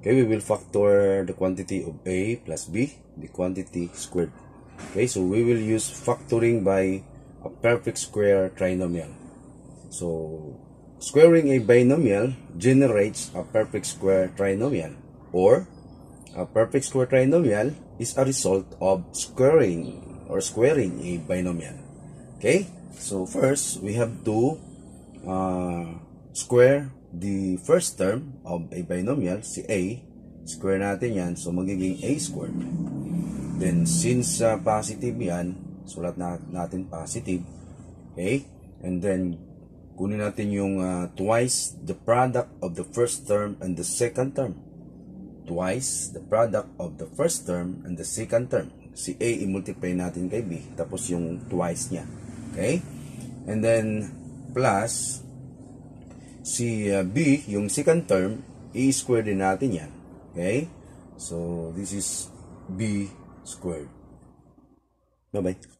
Okay, we will factor the quantity of A plus B, the quantity squared. Okay, so we will use factoring by a perfect square trinomial. So, squaring a binomial generates a perfect square trinomial, or a perfect square trinomial is a result of squaring a binomial. Okay, so first we have to square the first term of a binomial, si A, square natin yan, so magiging A squared. Then, since positive yan, sulat natin positive. Okay? And then, kunin natin yung twice the product of the first term and the second term. Twice the product of the first term and the second term. Si A, i-multiply natin kay B, tapos yung twice niya. Okay? And then, plus, si B, yung second term, i-square din natin yan. Okay? So, this is B squared. Bye-bye.